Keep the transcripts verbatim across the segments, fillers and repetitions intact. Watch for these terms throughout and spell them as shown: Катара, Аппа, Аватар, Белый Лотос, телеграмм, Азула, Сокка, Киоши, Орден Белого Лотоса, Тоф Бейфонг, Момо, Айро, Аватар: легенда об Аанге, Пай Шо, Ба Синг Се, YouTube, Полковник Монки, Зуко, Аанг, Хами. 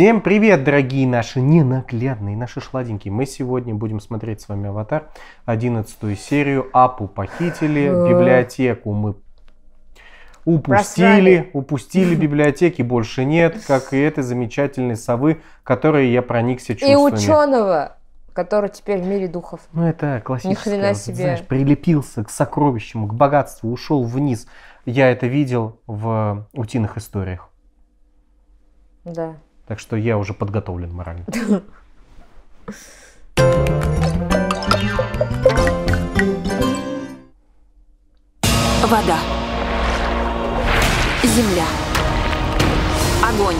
Всем привет, дорогие наши ненаглядные, наши шладенькие. Мы сегодня будем смотреть с вами «Аватар», одиннадцатую серию. Аппу похитили, библиотеку мы упустили, упустили библиотеки, больше нет, как и этой замечательной совы, которой я проникся чувствами. И ученого, который теперь в мире духов. Ну это классическое. Ни хрена себе. Знаешь, прилепился к сокровищам, к богатству, ушел вниз. Я это видел в «Утиных историях». Да. Так что я уже подготовлен морально. Вода. Земля. Огонь.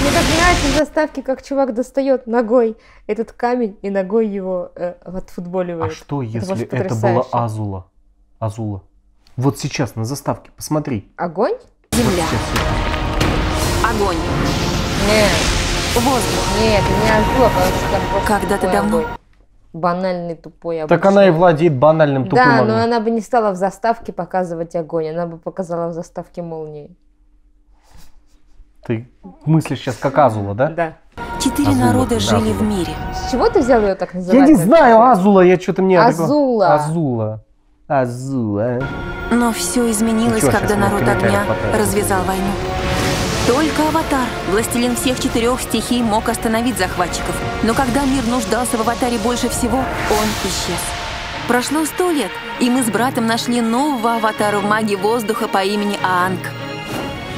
Мне так нравятся заставки, как чувак достает ногой этот камень и ногой его э, отфутболивает. А что, если это, это была Азула? Азула. Вот сейчас на заставке, посмотри. Огонь? Земля. Вот огонь. Нет, воздух. Нет, не Азула, потому что когда-то давно. Банальный тупой обычный. Так она и владеет банальным тупым. Да, огнем. Но она бы не стала в заставке показывать огонь, она бы показала в заставке молнии. Ты мыслишь сейчас как Азула, да? Да. Четыре Азула, народа жили Азула. в мире. С чего ты взял ее так называть? Я не знаю, Азула, я что-то мне... Азула. Азула. Азула. Но все изменилось, ну, что, когда народ огня потратил. развязал войну. Только Аватар, властелин всех четырех стихий, мог остановить захватчиков. Но когда мир нуждался в Аватаре больше всего, он исчез. Прошло сто лет, и мы с братом нашли нового Аватара в магии воздуха по имени Аанг.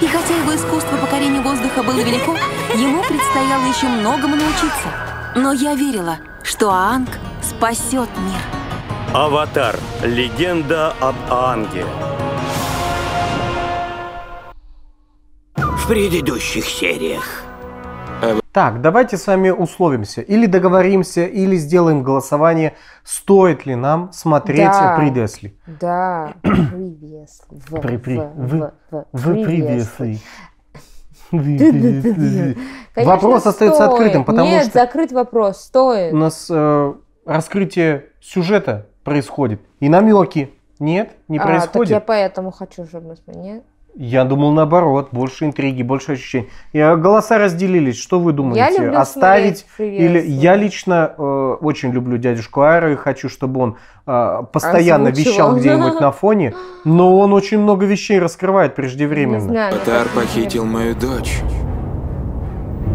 И хотя его искусство покорения воздуха было велико, ему предстояло еще многому научиться. Но я верила, что Аанг спасет мир. Аватар. Легенда об Аанге. В предыдущих сериях. Так, давайте с вами условимся. Или договоримся, или сделаем голосование, стоит ли нам смотреть да. «Привесли». Да, «Привесли». При, при, в, в, в, «Привесли». Конечно, вопрос стоит. остается открытым, потому Нет, что... Нет, закрыть вопрос, стоит. У нас э, раскрытие сюжета происходит, и намеки. Нет, не а, происходит. Так я поэтому хочу, чтобы мы смотрели. Я думал наоборот, больше интриги, больше ощущений. И голоса разделились. Что вы думаете? Я Оставить или я лично э, очень люблю дядюшку Айро и хочу, чтобы он э, постоянно Озвучил. вещал где-нибудь на фоне, но он очень много вещей раскрывает преждевременно. Аватар похитил мою дочь.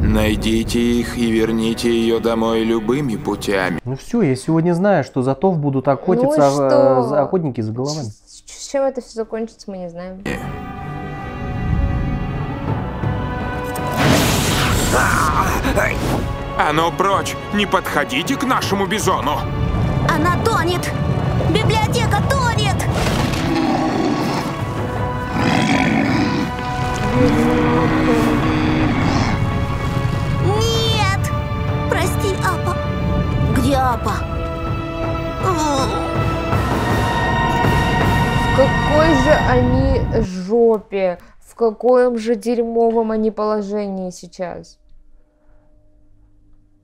Найдите их и верните ее домой любыми путями. Ну все, я сегодня знаю, что за Тоф будут охотиться ну за охотники за головами. С чем это все закончится, мы не знаем. А ну прочь! Не подходите к нашему бизону! Она тонет! Библиотека тонет! Нет! Прости, Аппа. Где Аппа? В какой же они жопе? В каком же дерьмовом они положении сейчас?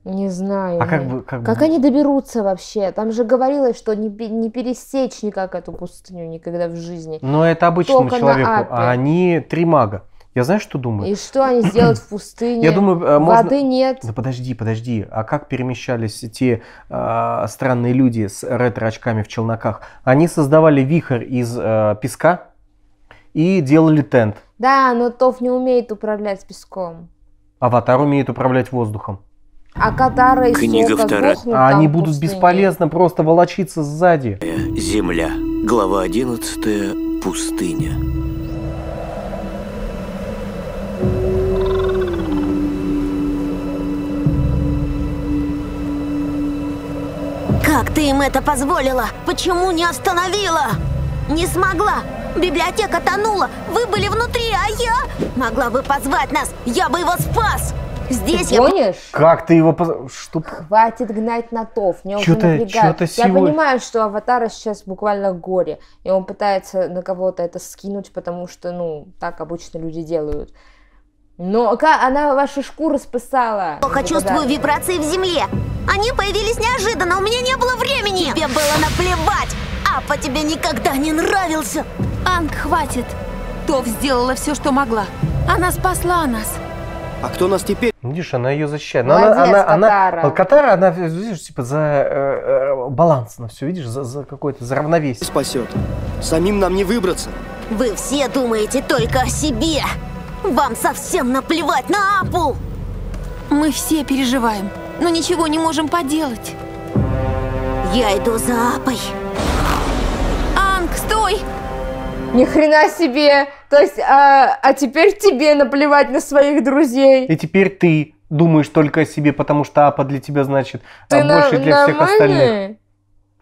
Не знаю. А как, бы, как, как бы... они доберутся вообще? Там же говорилось, что не, не пересечь никак эту пустыню никогда в жизни. Но это обычному Только человеку, а они три мага. Я знаю, что думаю. И что они сделают в пустыне? Я думаю, можно... Воды нет. Да подожди, подожди. А как перемещались те э, странные люди с ретро-очками в челноках? Они создавали вихрь из э, песка и делали тент. Да, но Тоф не умеет управлять песком. Аватар умеет управлять воздухом. А Катара и Сокка, а они будут бесполезно просто волочиться сзади. Земля. Глава одиннадцатая. Пустыня. Как ты им это позволила? Почему не остановила? Не смогла. Библиотека тонула. Вы были внутри, а я... Могла бы позвать нас. Я бы его спас. Здесь ты я... Понимаешь? Как ты его... Что... Хватит гнать на Тоф. Мне уже напрягает. Я сегодня... понимаю, что Аватара сейчас буквально в горе. И он пытается на кого-то это скинуть, потому что, ну, так обычно люди делают. Но она вашу шкуру спасала. Плохо чувствую вибрации в земле. Они появились неожиданно, у меня не было времени. Тебе было наплевать. Аппа тебе никогда не нравился. Аанг, хватит. Тоф сделала все, что могла. Она спасла нас. А кто нас теперь? Видишь, она ее защищает. Но молодец, она, она, Катара. Она, Катара, она, видишь, типа за э, баланс на все, видишь, за, за какое-то, за равновесие. Спасет. Самим нам не выбраться. Вы все думаете только о себе. Вам совсем наплевать на Аппу. Мы все переживаем, но ничего не можем поделать. Я иду за Аппой. Аанг, стой! Ни хрена себе! То есть, а, а теперь тебе наплевать на своих друзей. И теперь ты думаешь только о себе, потому что Аппа для тебя значит ты больше на, для на всех маме? Остальных.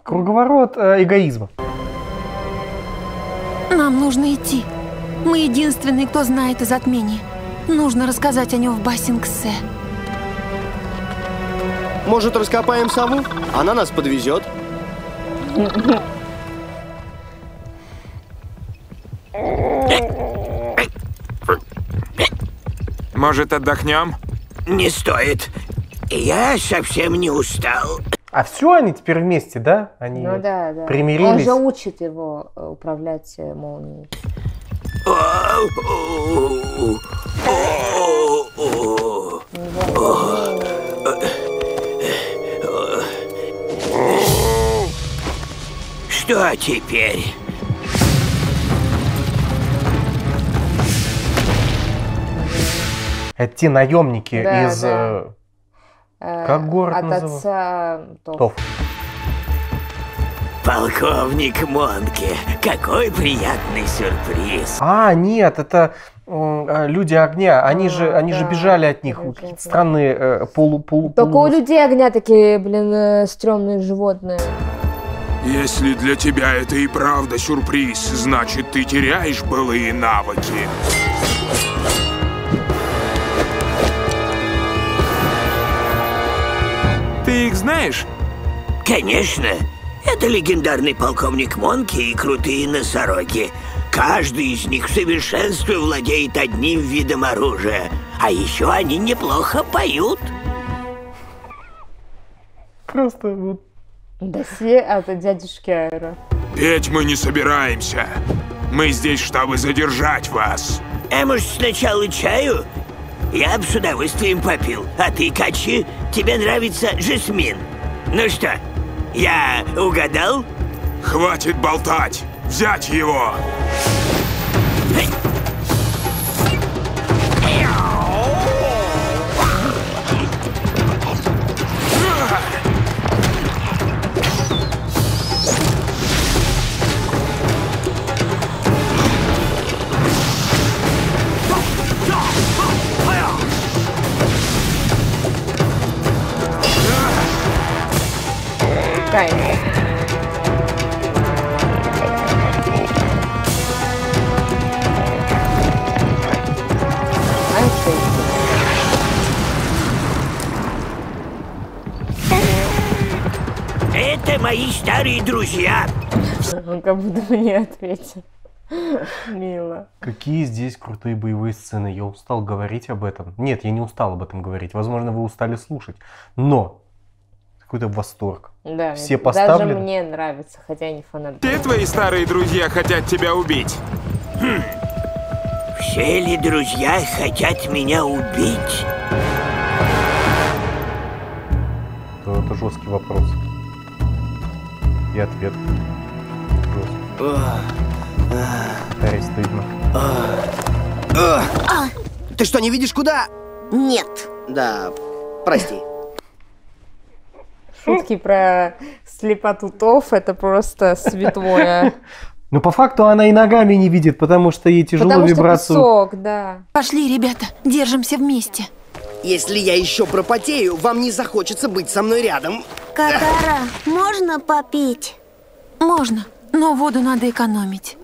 Круговорот эгоизма. Нам нужно идти. Мы единственные, кто знает о затмении. Нужно рассказать о нем в Ба Синг Се. Может, раскопаем сову? Она нас подвезет. Может, отдохнем? Не стоит. Я совсем не устал. А все, они теперь вместе, да? Они ну, да, да. примирились. Он же учит его управлять молнией. Что теперь? Это те наемники да, из... Да. Э, как город От называют? Отца Тоф. Тоф. Полковник Монки, какой приятный сюрприз. А, нет, это э, люди огня. Они, а, же, они да. же бежали от них. Какие-то странные э, полу-полу... Только полу... у людей огня такие, блин, э, стрёмные животные. Если для тебя это и правда сюрприз, значит, ты теряешь былые навыки. Ты их знаешь? Конечно. Это легендарный полковник Монки и крутые носороги. Каждый из них в совершенстве владеет одним видом оружия. А еще они неплохо поют. Просто вот... Досье от дядюшки Айро. Петь мы не собираемся. Мы здесь, чтобы задержать вас. А может, сначала чаю? Я бы с удовольствием попил. А ты, Качи, тебе нравится жасмин. Ну что, я угадал? Хватит болтать! Взять его! Это мои старые друзья. Он как будто бы не ответил. Мило. Какие здесь крутые боевые сцены. Я устал говорить об этом. Нет, я не устал об этом говорить. Возможно, вы устали слушать. Но какой-то восторг. Да, все поставлены. Даже мне нравится, хотя я не фанат. Все твои старые друзья хотят тебя убить. Хм. Все ли друзья хотят меня убить? Это, это жесткий вопрос. И ответ. Жесткий. Стыдно. Ты что, не видишь куда? Нет. Да, прости. Шутки про слепоту Тоф, это просто святое. Но по факту она и ногами не видит, потому что ей тяжело потому вибрацию. Потому что песок, да. Пошли, ребята, держимся вместе. Если я еще пропотею, вам не захочется быть со мной рядом. Катара, можно попить? Можно, но воду надо экономить.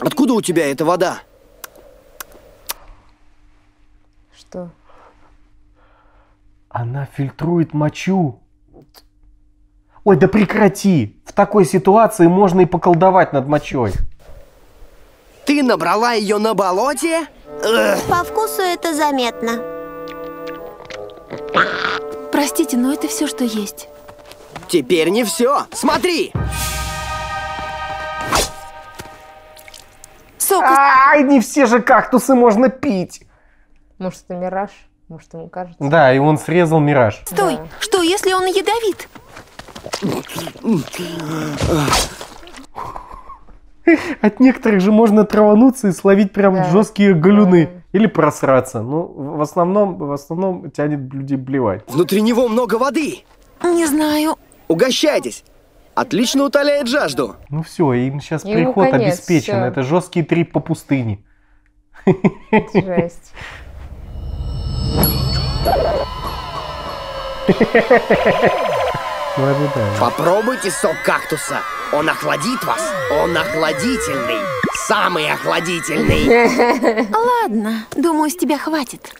Откуда у тебя эта вода? Что? Она фильтрует мочу. Ой, да прекрати! В такой ситуации можно и поколдовать над мочой. Ты набрала ее на болоте? По вкусу это заметно. Простите, но это все, что есть. Теперь не все. Смотри! Сокка... Ай, не все же кактусы можно пить. Может, это мираж? Может, ему кажется. Да, и он срезал мираж. Стой! Да. Что, если он ядовит? От некоторых же можно травануться и словить прям да. жесткие галюны. Да. Или просраться. Ну, в основном, в основном тянет людей блевать. Внутри него много воды. Не знаю. Угощайтесь. Отлично утоляет жажду. Ну все, им сейчас Ему приход конец, обеспечен. Все. Это жесткий трип по пустыне. Жесть. Попробуйте сок кактуса. Он охладит вас. Он охладительный. Самый охладительный. Ладно, думаю, с тебя хватит.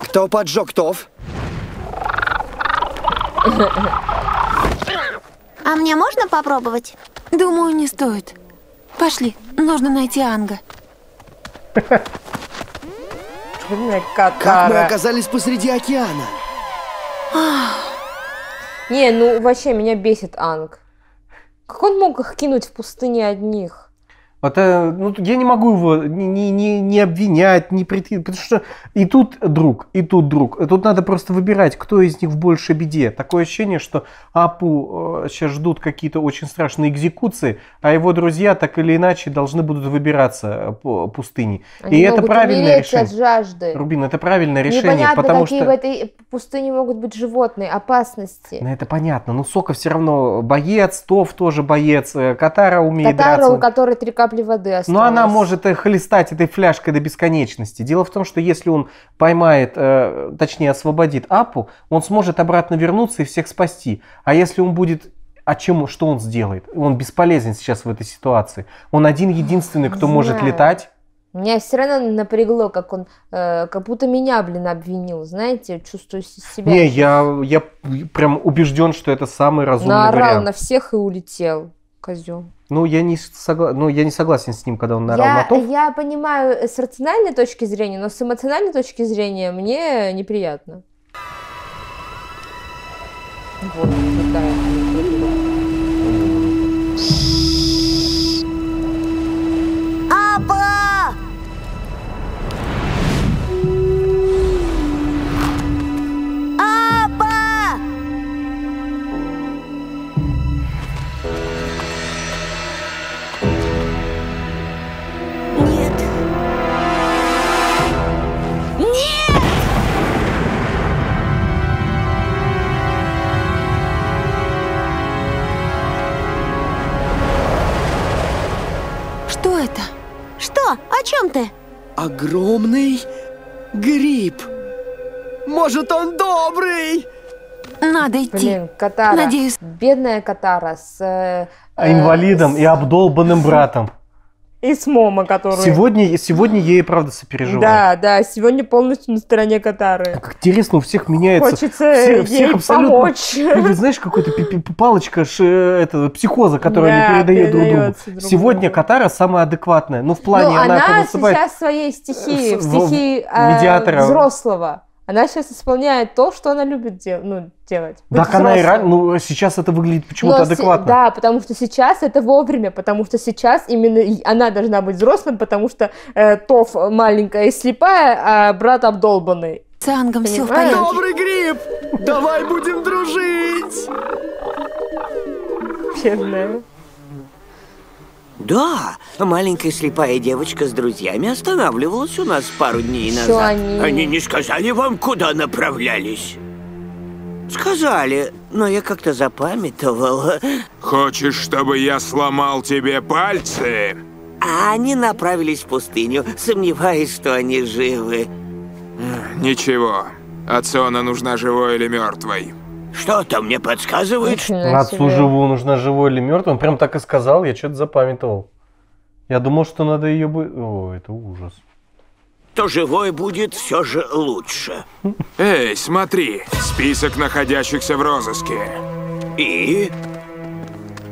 Кто поджег Тоф? А мне можно попробовать? Думаю, не стоит. Пошли, нужно найти Аанга. Как мы оказались посреди океана? Не, ну вообще меня бесит Аанг. Как он мог их кинуть в пустыне одних? Вот, ну, я не могу его не, не, не обвинять, не прийти, потому что и тут друг, и тут друг. Тут надо просто выбирать, кто из них в большей беде. Такое ощущение, что Аппу сейчас ждут какие-то очень страшные экзекуции, а его друзья так или иначе должны будут выбираться по пустыне. Они и это правильное решение. Рубин, это правильное решение. Непонятно, потому какие что... в этой пустыне могут быть животные, опасности. Это понятно, но Сокка все равно боец, Тоф тоже боец, Катара умеет Катара, драться. У которой три капли воды осталось. Но она может хлестать этой фляжкой до бесконечности. Дело в том, что если он поймает, э, точнее освободит Аппу, он сможет обратно вернуться и всех спасти. А если он будет... А чем, что он сделает? Он бесполезен сейчас в этой ситуации. Он один единственный, кто может летать. Меня все равно напрягло, как он, э, как будто меня, блин, обвинил, знаете, чувствую себя. Не, я, я прям убежден, что это самый разумный вариант. Наорал на всех и улетел. Козел. Ну я, не согла... ну, я не согласен с ним, когда он наорал на Тоф. Я понимаю с рациональной точки зрения, но с эмоциональной точки зрения мне неприятно. Вот, такая. Аппа! Это? Что? О чем ты? Огромный гриб. Может, он добрый? Надо идти. Блин, Катара. Надеюсь. Бедная Катара с... Э, э, Инвалидом с... и обдолбанным братом. И с Момо, который... Сегодня, сегодня ей, правда, сопереживаю. Да, да, сегодня полностью на стороне Катары. Как интересно, у всех меняется... Хочется все, ей помочь. Как, знаешь, какая-то палочка это, психоза, которая да, не передает друг другу. Друг сегодня другу. Катара самая адекватная. Но в плане... Но она, она сейчас в своей стихии, в стихии э, взрослого. Она сейчас исполняет то, что она любит дел ну, делать. Так взрослым. Она и рано, ну, сейчас это выглядит почему-то адекватно. Да, потому что сейчас это вовремя, потому что сейчас именно она должна быть взрослым, потому что э, Тоф маленькая и слепая, а брат обдолбанный. С Аангом все в порядке. Добрый гриб! Давай будем дружить! Честно. Да, маленькая слепая девочка с друзьями останавливалась у нас пару дней назад. Что они... они не сказали вам, куда направлялись? Сказали, но я как-то запамятовала. Хочешь, чтобы я сломал тебе пальцы? А они направились в пустыню, сомневаясь, что они живы. Ничего, Ациона нужна живой или мертвой. Что-то мне подсказывает, что... Отцу живу нужно живой или мертвый. Он прям так и сказал, я что-то запамятовал. Я думал, что надо ее... О, это ужас. То живой будет все же лучше. Эй, смотри. Список находящихся в розыске. И?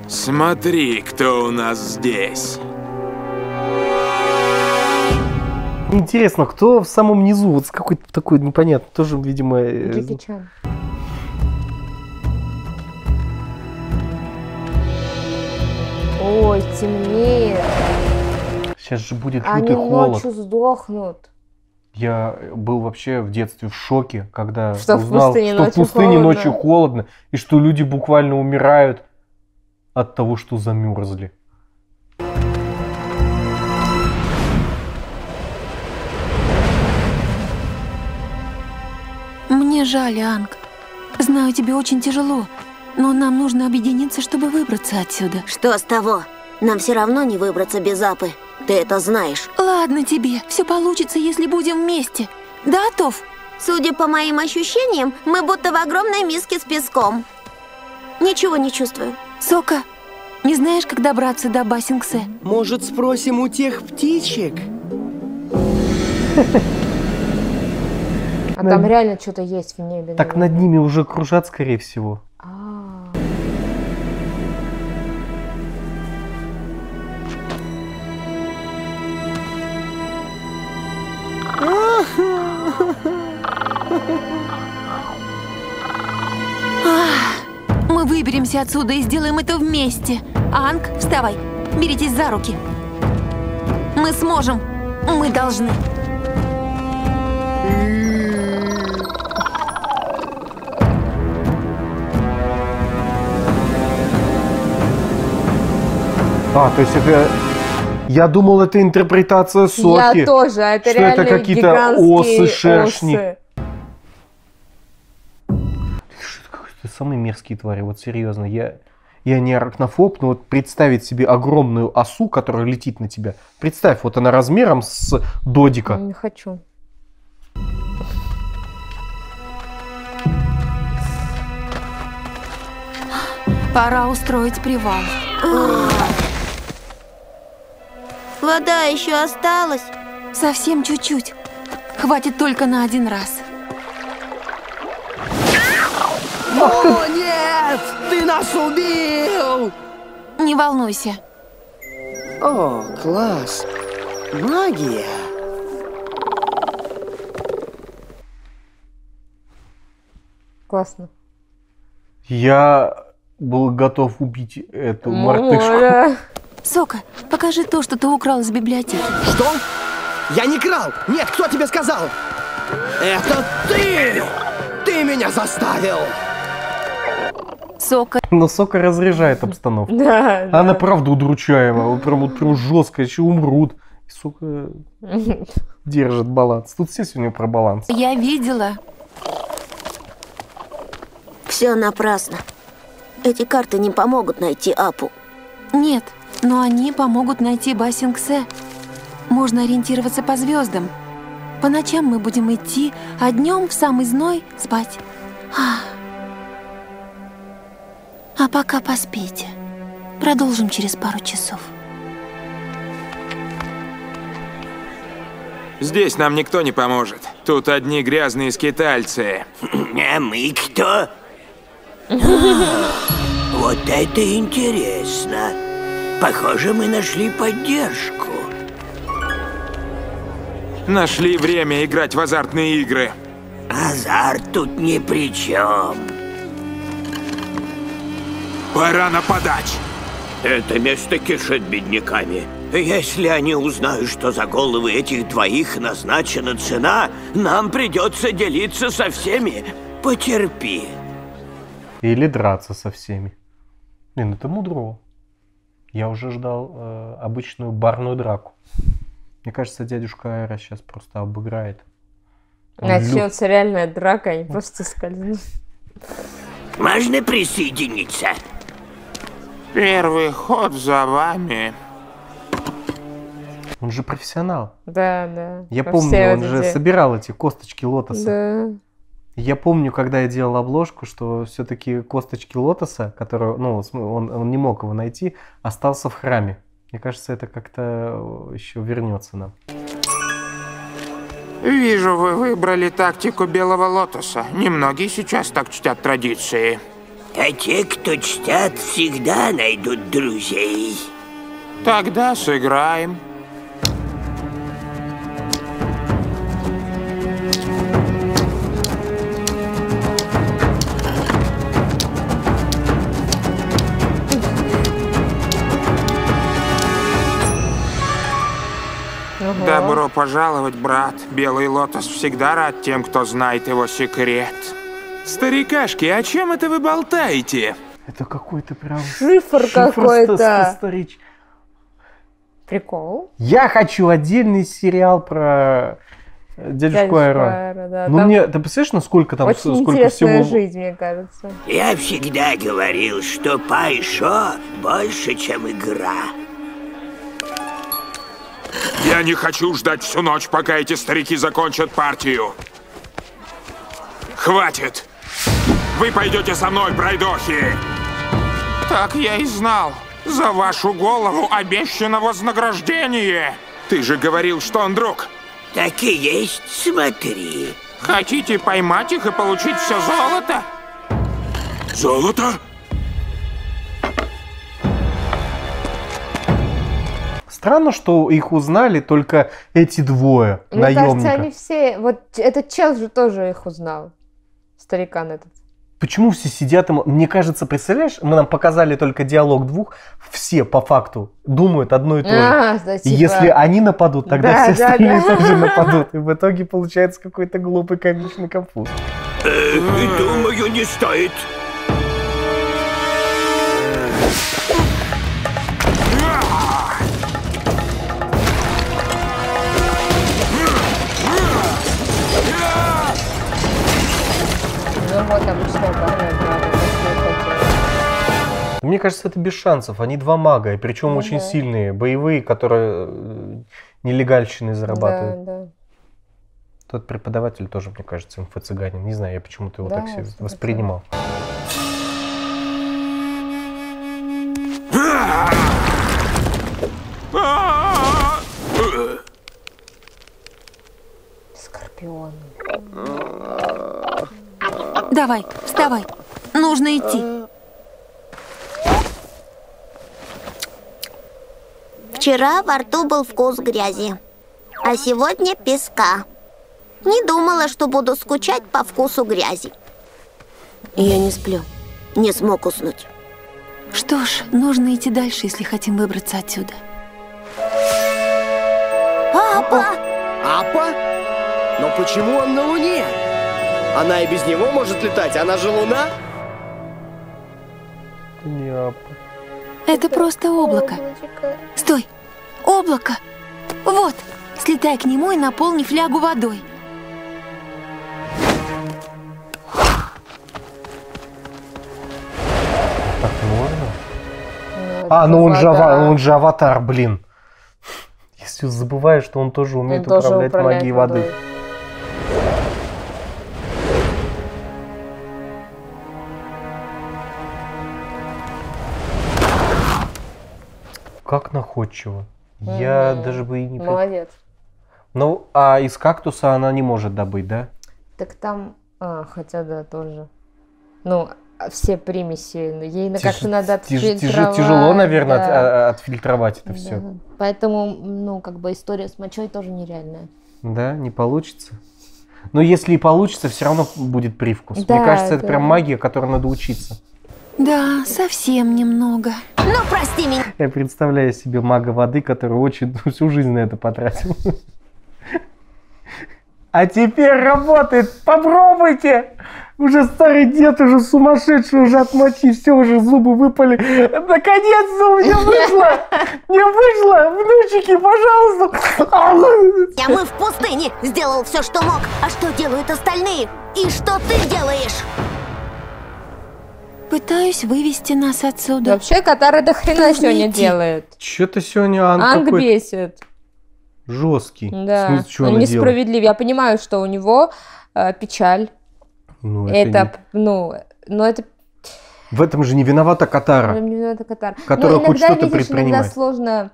Смотри, кто у нас здесь. Интересно, кто в самом низу? Вот с какой-то такой непонятный. Тоже, видимо... Джеки-чан. Ой, темнее. Сейчас же будет лютый холод. Они ночью сдохнут. Я был вообще в детстве в шоке, когда что узнал, в пустыне, что ночью, в пустыне холодно. ночью холодно, и что люди буквально умирают от того, что замерзли. Мне жаль, Аанг. Знаю, тебе очень тяжело, но нам нужно объединиться, чтобы выбраться отсюда. Что с того? Нам все равно не выбраться без Аппы. Ты это знаешь. Ладно тебе. Все получится, если будем вместе. Да, Тоф? Судя по моим ощущениям, мы будто в огромной миске с песком. Ничего не чувствую. Сокка, не знаешь, как добраться до Ба Синг Се? Может, спросим у тех птичек? А там реально что-то есть в небе. Так над ними уже кружат, скорее всего. Мы выберемся отсюда и сделаем это вместе. Аанг, вставай, беритесь за руки. Мы сможем, мы должны. А, то есть это... Я думал, это интерпретация Сокки. Я тоже, а это реально гигантские осы. Что это какие-то осы, шершни. Самые мерзкие твари, вот серьезно. Я, я не арахнофоб, но вот представить себе огромную осу, которая летит на тебя. Представь, вот она размером с додика. Я не хочу. Пора устроить привал. Вода еще осталась? Совсем чуть-чуть. Хватит только на один раз. О, нет! Ты нас убил! Не волнуйся. О, класс! Магия! Классно. Я был готов убить эту мартышку. Сокка, покажи то, что ты украл из библиотеки. Что? Я не крал! Нет, кто тебе сказал? Это ты! Ты меня заставил! Сокка. Но Сокка разряжает обстановку. Да, Она да. правда удручаема. Прям, прям жестко, еще умрут. И Сокка держит баланс. Тут все сегодня про баланс. Я видела. Все напрасно. Эти карты не помогут найти Аппу. Нет, но они помогут найти Ба Синг Се. Можно ориентироваться по звездам. По ночам мы будем идти, а днем в самый зной спать. А пока поспите. Продолжим через пару часов. Здесь нам никто не поможет. Тут одни грязные скитальцы. А мы кто? Вот это интересно. Похоже, мы нашли поддержку. Нашли время играть в азартные игры. Азарт тут ни при чем. Пора нападать. Это место кишит бедняками. Если они узнают, что за головы этих двоих назначена цена, нам придется делиться со всеми. Потерпи. Или драться со всеми. Блин, это мудро. Я уже ждал э, обычную барную драку. Мне кажется, дядюшка Айро сейчас просто обыграет. Он Начнется люб... реальная драка, они просто скользнут. Можно присоединиться? Первый ход за вами. Он же профессионал. Да, да. Я помню, он же собирал эти косточки лотоса. Да. Я помню, когда я делал обложку, что все-таки косточки лотоса, которую, ну, он, он не мог его найти, остался в храме. Мне кажется, это как-то еще вернется нам. Вижу, вы выбрали тактику Белого Лотоса. Немногие сейчас так чтят традиции. А те, кто чтят, всегда найдут друзей. Тогда сыграем. Добро пожаловать, брат. Белый лотос всегда рад тем, кто знает его секрет. Старикашки, о чем это вы болтаете? Это какой-то прям... Шифр какой-то. Прикол. Я хочу отдельный сериал про... Дядюшку Айро. Да. Ну там мне, ты представляешь, насколько там очень сколько интересная всего... жизнь, мне кажется. Я всегда говорил, что Пай Шо больше, чем игра. Я не хочу ждать всю ночь, пока эти старики закончат партию. Хватит! Вы пойдете со мной, пройдохи! Так я и знал. За вашу голову обещано вознаграждение. Ты же говорил, что он друг. Так и есть, смотри. Хотите поймать их и получить все золото? Золото? Странно, что их узнали только эти двое наемников. Мне кажется, они все... Вот этот чел же тоже их узнал. Старикан этот. Почему все сидят им... Мне кажется, представляешь, мы нам показали только диалог двух. Все, по факту, думают одно и то же. А, да, типа... Если они нападут, тогда да, все остальные да, да. тоже нападут. И в итоге получается какой-то глупый комичный конфуз. Э, думаю, не стоит. Мне кажется, это без шансов. Они два мага, и причем ну, очень да. сильные, боевые, которые нелегальщины зарабатывают. Да, да. Тот преподаватель тоже, мне кажется, инфо-цыганин. Не знаю, я почему-то его да, так себе воспринимал. Скорпион. Давай, вставай. Нужно идти. Вчера во рту был вкус грязи, а сегодня песка. Не думала, что буду скучать по вкусу грязи. Я не сплю. Не смог уснуть. Что ж, нужно идти дальше, если хотим выбраться отсюда. Аппа! Аппа? Но почему он на Луне? Она и без него может летать, она же Луна? Не Аппа. Это просто облако. Стой! Облако! Вот! Слетай к нему и наполни флягу водой. Так можно? А, ну он же, он же аватар, блин. Если забываешь, что он тоже умеет он управлять тоже магией водой. водой. Как находчиво. Mm-hmm. Я даже бы и не... Молодец. Ну, а из кактуса она не может добыть, да? Так там... А, хотя да, тоже. Ну, все примеси. Но ей Тиш... как-то надо отфильтровать. Тиш... Тяжело, наверное, да. от... отфильтровать это да. все. Поэтому, ну, как бы история с мочой тоже нереальная. Да, не получится. Но если и получится, все равно будет привкус. Да, Мне кажется, это да. прям магия, которой надо учиться. Да, совсем немного. Ну, прости меня. Я представляю себе мага воды, который очень всю жизнь на это потратил. А теперь работает. Попробуйте. Уже старый дед, уже сумасшедший, уже от мочи, все, уже зубы выпали. Наконец-то у меня вышло. Не вышло. Внучики, пожалуйста. Я мы в пустыне сделал все, что мог. А что делают остальные? И что ты делаешь? Пытаюсь вывести нас отсюда. Вообще, Катара до хрена сегодня делает. Че-то сегодня Аанг бесит. Жесткий. Да. Он несправедлив. Я понимаю, что у него э, печаль. Ну, это, это не... ну, но это... В этом же не виновата Катара. В этом не виновата Катара. Которая хоть что-то предпринимает. Иногда сложно,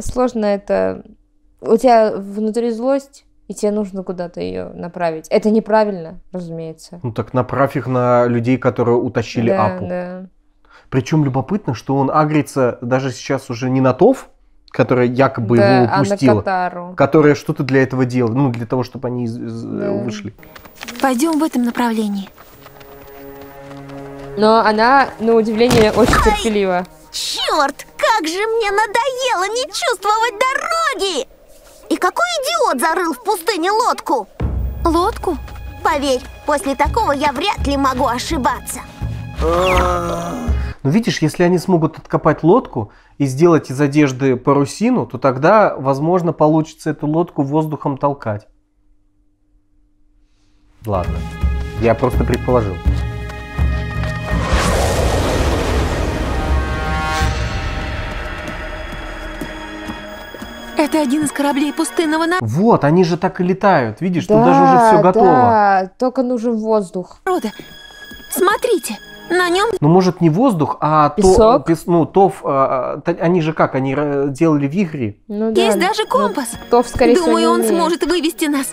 сложно это... У тебя внутри злость... И тебе нужно куда-то ее направить. Это неправильно, разумеется. Ну так направь их на людей, которые утащили да, Аппу. Да. Причем любопытно, что он агрится даже сейчас уже не на Тоф, которая якобы да, его упустила, а на Катару. Которая что-то для этого делала, ну для того, чтобы они да. вышли. Пойдем в этом направлении. Но она, на удивление, очень Ай, терпелива. Черт, как же мне надоело не чувствовать дороги! И какой идиот зарыл в пустыне лодку? Лодку? Поверь, после такого я вряд ли могу ошибаться. Ну видишь, если они смогут откопать лодку и сделать из одежды парусину, то тогда, возможно, получится эту лодку воздухом толкать. Ладно, я просто предположил. Это один из кораблей пустынного народа. Вот, они же так и летают, видишь, да, тут даже уже все готово. Да, только нужен воздух. Рода, смотрите, на нем... Ну, может, не воздух, а... Песок? То, ну, Тоф, а, они же как, они делали вихри? Ну, да. Есть даже компас. Ну, Тоф, скорее всего, думаю, он умеет. Сможет вывести нас.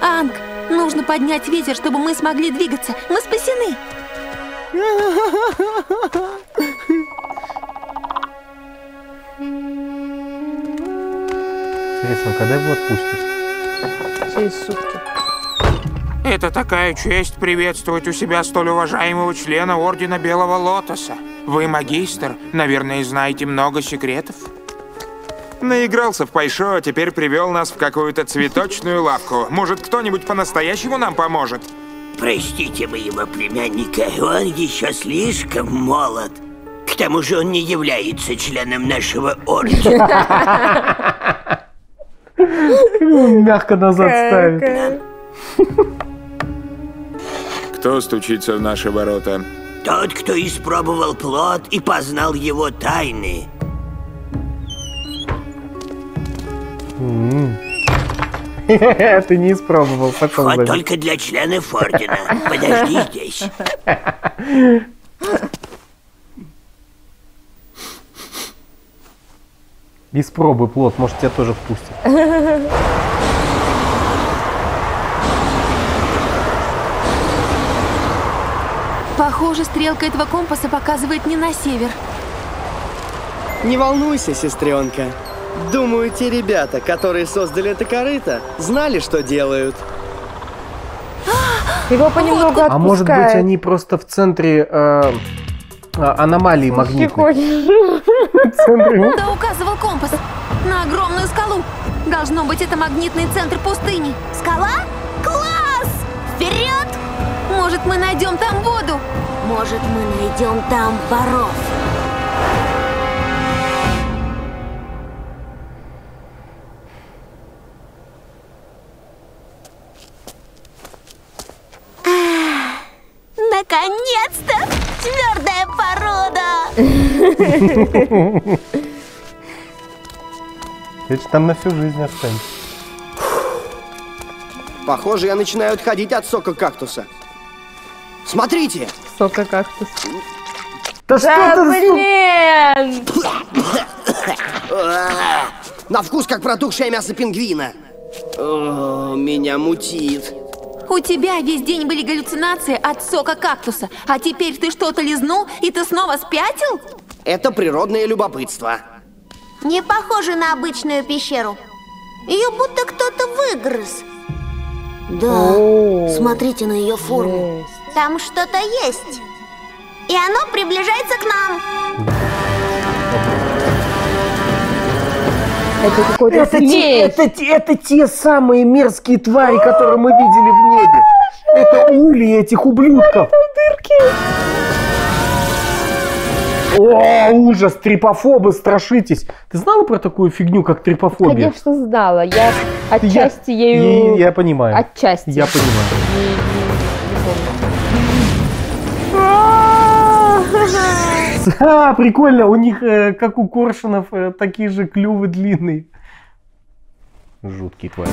Аанг, нужно поднять ветер, чтобы мы смогли двигаться. Мы спасены. Интересно, когда его отпустят? Через сутки. Это такая честь приветствовать у себя столь уважаемого члена Ордена Белого Лотоса. Вы магистр, наверное, знаете много секретов. Наигрался в Пай Шо, а теперь привел нас в какую-то цветочную лавку. Может, кто-нибудь по-настоящему нам поможет? Простите моего племянника, он еще слишком молод. К тому же он не является членом нашего ордена. Мягко назад ставит. Кто стучится в наши ворота? Тот, кто испробовал плод и познал его тайны. Ты не испробовал. Вход только для членов ордена. Подожди здесь. Испробуй плод, может, тебя тоже впустят. Похоже, стрелка этого компаса показывает не на север. Не волнуйся, сестренка. Думаю, те ребята, которые создали это корыто, знали, что делают. Его понемногу отпускают. А может быть, они просто в центре... Э... аномалии магнитной. Да, указывал компас. На огромную скалу. Должно быть, это магнитный центр пустыни. Скала? Класс! Вперед! Может, мы найдем там воду? Может, мы найдем там воров? Наконец-то! Твердая порода! Ведь там на всю жизнь останется. Похоже, я начинаю отходить от сока кактуса. Смотрите! Сока кактус. Да, да блин! На вкус как протухшее мясо пингвина. О, меня мутит. У тебя весь день были галлюцинации от сока кактуса, а теперь ты что-то лизнул, и ты снова спятил? Это природное любопытство. Не похоже на обычную пещеру. Ее будто кто-то выгрыз. Да, о, смотрите на ее форму. Есть. Там что-то есть. И оно приближается к нам. Это, это, те, это, это те самые мерзкие твари, которые мы видели в небе. Это ули этих ублюдков. О, ужас, трипофобы, страшитесь. Ты знала про такую фигню, как трипофобия? Конечно, знала. Я отчасти я, ею... Я, я понимаю. Отчасти. Я понимаю. А, прикольно, у них, э, как у коршунов, э, такие же клювы длинные. Жуткие твари.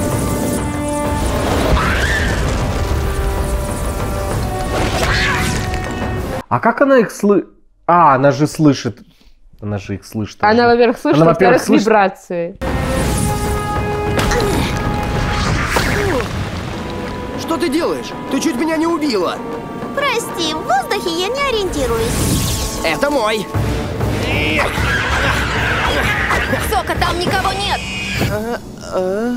А как она их слышит? А, она же слышит. Она же их слышит. Она, во-первых, слышит, во-вторых, слышит... вибрации. Что ты делаешь? Ты чуть меня не убила. Прости, в воздухе я не ориентируюсь. Это мой! Сока, там никого нет! А, а,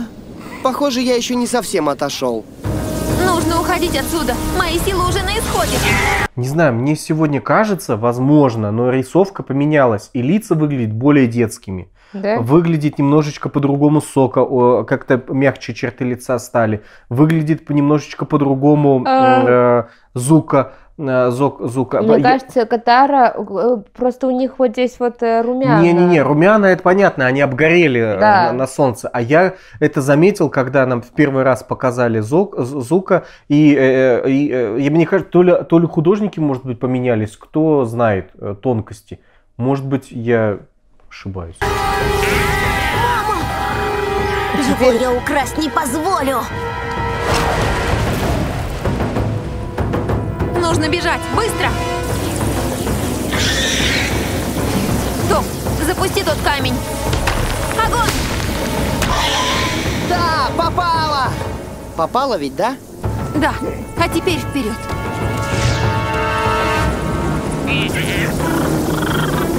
похоже, я еще не совсем отошел. Нужно уходить отсюда. Мои силы уже на исходе. Не знаю, мне сегодня кажется, возможно, но рисовка поменялась, и лица выглядят более детскими. Да? Выглядит немножечко по-другому Сокка, как-то мягче черты лица стали. Выглядит немножечко по-другому э, Зуко. Зок, Зука. Мне кажется, Катара, просто у них вот здесь вот румяна. Не-не-не, румяна это понятно, они обгорели, да, на, на солнце. А я это заметил, когда нам в первый раз показали Зок, Зука, и, и, и, и мне кажется, то ли, то ли художники, может быть, поменялись, кто знает тонкости. Может быть, я ошибаюсь. Его я украсть не позволю! Нужно бежать! Быстро! Тоф, запусти тот камень! Огонь! Да, попало! Попало ведь, да? Да. А теперь вперед!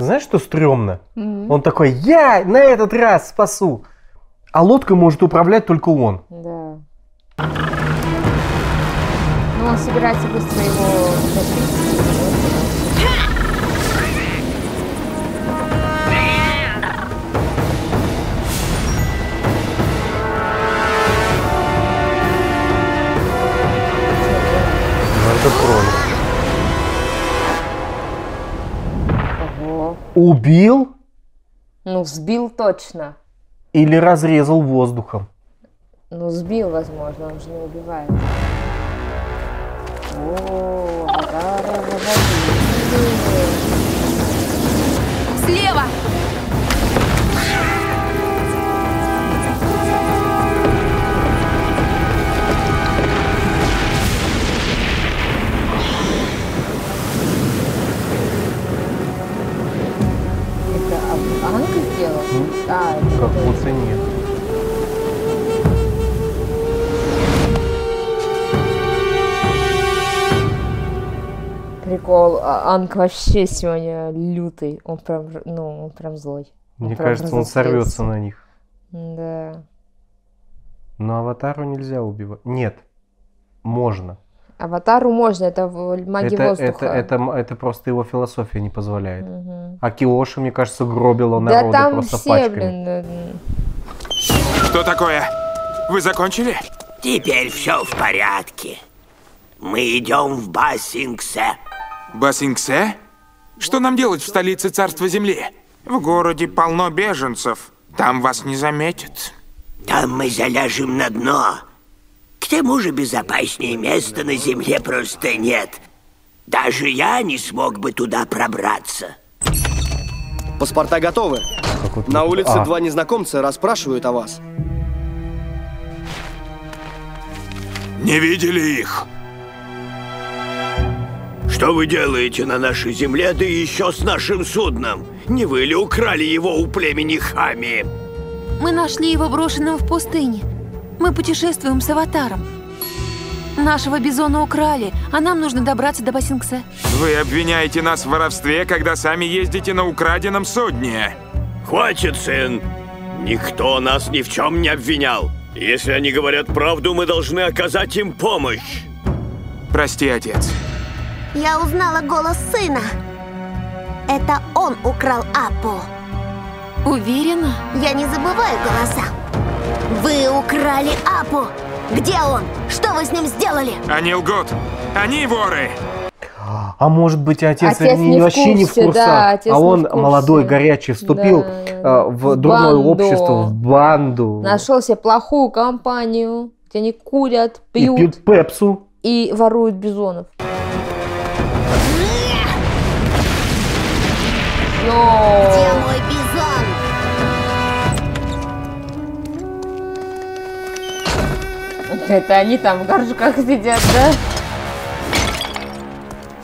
Знаешь, что стрёмно? Mm-hmm. Он такой, я на этот раз спасу! А лодкой может управлять только он. Да. Он собирается быстро его добить. Убил? Ну, сбил точно. Или разрезал воздухом? Ну, сбил, возможно, он же не убивает. О, Катара, слева! Это Аанг сделал? А, это как будто нет. Прикол, Аанг вообще сегодня лютый, он прям, ну, он прям злой. Он Мне прям кажется, он сорвется на них. Да. Но Аватару нельзя убивать. Нет, можно. Аватару можно, это магия это, воздуха. Это, это, это просто его философия не позволяет. Угу. А Киоши, мне кажется, гробила народу, да, просто все, пачками. Блин. Что такое? Вы закончили? Теперь все в порядке. Мы идем в Ба Синг Се. Ба Синг Се? Что нам делать в столице Царства Земли? В городе полно беженцев. Там вас не заметят. Там мы заляжем на дно. К тому же безопаснее места на земле просто нет. Даже я не смог бы туда пробраться. Паспорта готовы. На улице а. два незнакомца расспрашивают о вас. Не видели их. Что вы делаете на нашей земле, да еще с нашим судном? Не вы ли украли его у племени Хами? Мы нашли его брошенным в пустыне. Мы путешествуем с Аватаром. Нашего бизона украли, а нам нужно добраться до Ба Синг Се. Вы обвиняете нас в воровстве, когда сами ездите на украденном судне. Хватит, сын. Никто нас ни в чем не обвинял. Если они говорят правду, мы должны оказать им помощь. Прости, отец. Я узнала голос сына. Это он украл Аппу. Уверена? Я не забываю голоса. Вы украли Аппу. Где он? Что вы с ним сделали? Они лгут. Они воры. А может быть, отец, отец не, не вообще курсе, не в курсе, да, а он молодой, горячий, вступил да. в дурное банду. общество, в банду. Нашел себе плохую компанию, где они курят, пьют. И пьют пепсу. И воруют бизонов. Где мой бизон? Это они там в горшках сидят, да?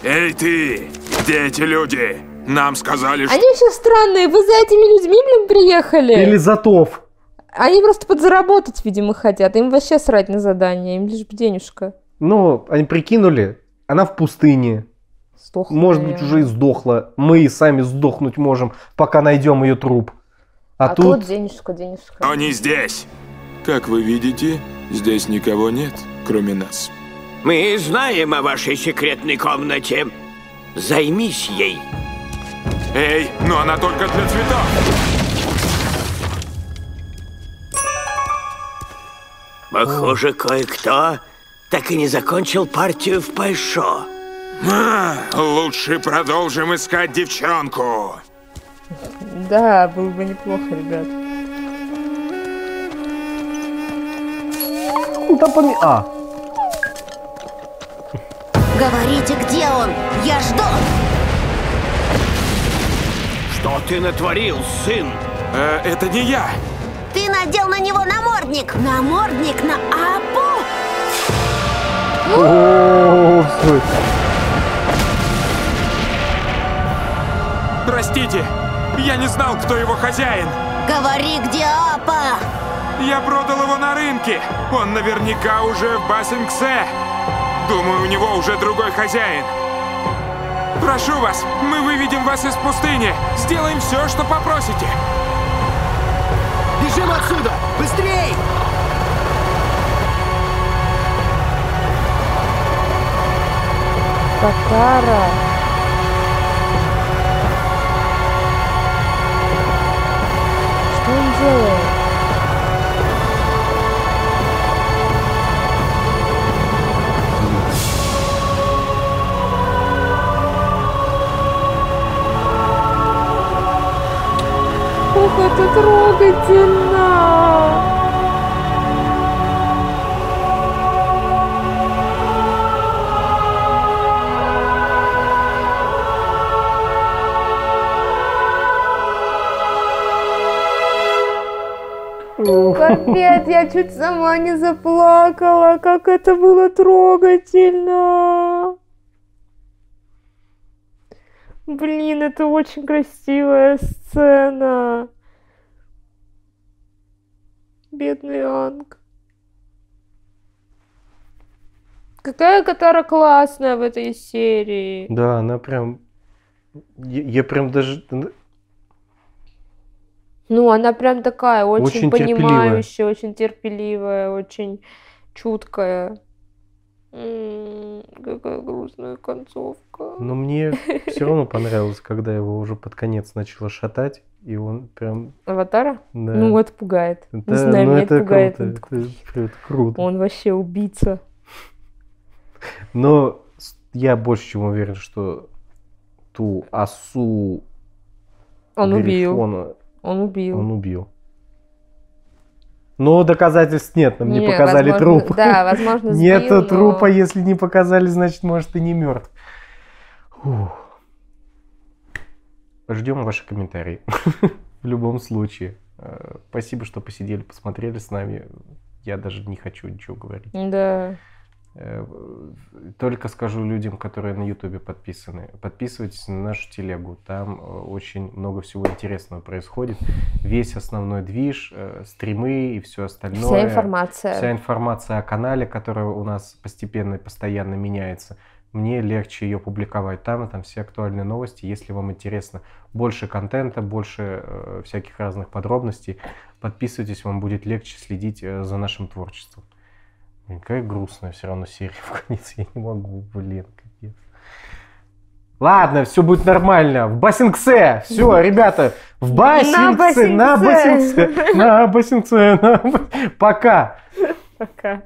Эй ты, где эти люди? Нам сказали, что... Они еще странные, вы за этими людьми, блин, приехали? Или за Тоф? Они просто подзаработать, видимо, хотят. Им вообще срать на задание, им лишь бы денежка. Ну, они прикинули, она в пустыне. Сдохла. Может быть, уже и сдохла. Мы и сами сдохнуть можем, пока найдем ее труп. А, а тут... тут денежка, денежка. Они здесь. Как вы видите, здесь никого нет, кроме нас. Мы знаем о вашей секретной комнате. Займись ей. Эй, но она только для цветов. Похоже, кое-кто так и не закончил партию в Пай Шо. А, лучше продолжим искать девчонку. Да, было бы неплохо, ребят. Куда поми... А. Говорите, где он? Я жду. Что ты натворил, сын? Э, это не я. Ты надел на него намордник. Намордник на Аппу? О, простите, я не знал, кто его хозяин. Говори, где Аппа. Я продал его на рынке. Он наверняка уже в Ба Синг Се. Думаю, у него уже другой хозяин. Прошу вас, мы выведем вас из пустыни. Сделаем все, что попросите. Бежим отсюда! Быстрей! Катара. Что он делает? Ох, это трогательно! Капец, я чуть сама не заплакала, как это было трогательно. Блин, это очень красивая сцена. Бедный Аанг. Какая Катара классная в этой серии. Да, она прям... Я, я прям даже... Ну, она прям такая, очень, очень понимающая, терпеливая. Очень терпеливая, очень чуткая. М-м-м, какая грустная концовка. Но мне все равно понравилось, когда его уже под конец начало шатать, и он прям... Аватара? Да. Ну, это пугает. Да, не знаю, меня это пугает. Круто, он, такой... это, это круто. Он вообще убийца. Но я больше чем уверен, что ту осу... Он Грифона... убил. Он убил. Он убил. Но доказательств нет, нам не, не показали, возможно, труп. Да, возможно, сбил, нет но... трупа, если не показали, значит, может, и не мертв. Фух. Ждем ваши комментарии. В любом случае. Спасибо, что посидели, посмотрели с нами. Я даже не хочу ничего говорить. Да. Только скажу людям, которые на ютубе подписаны, подписывайтесь на нашу телегу, там очень много всего интересного происходит, весь основной движ, стримы и все остальное. Вся информация. Вся информация о канале, которая у нас постепенно и постоянно меняется. Мне легче ее публиковать там, и там все актуальные новости. Если вам интересно больше контента, больше э, всяких разных подробностей, подписывайтесь, вам будет легче следить э, за нашим творчеством. Какая грустная все равно серия в конец, я не могу, блин, капец. Ладно, все будет нормально, в Ба Синг Се, все, ребята, в Ба Синг Се, на Ба Синг Се, на Ба Синг Се, пока. Пока.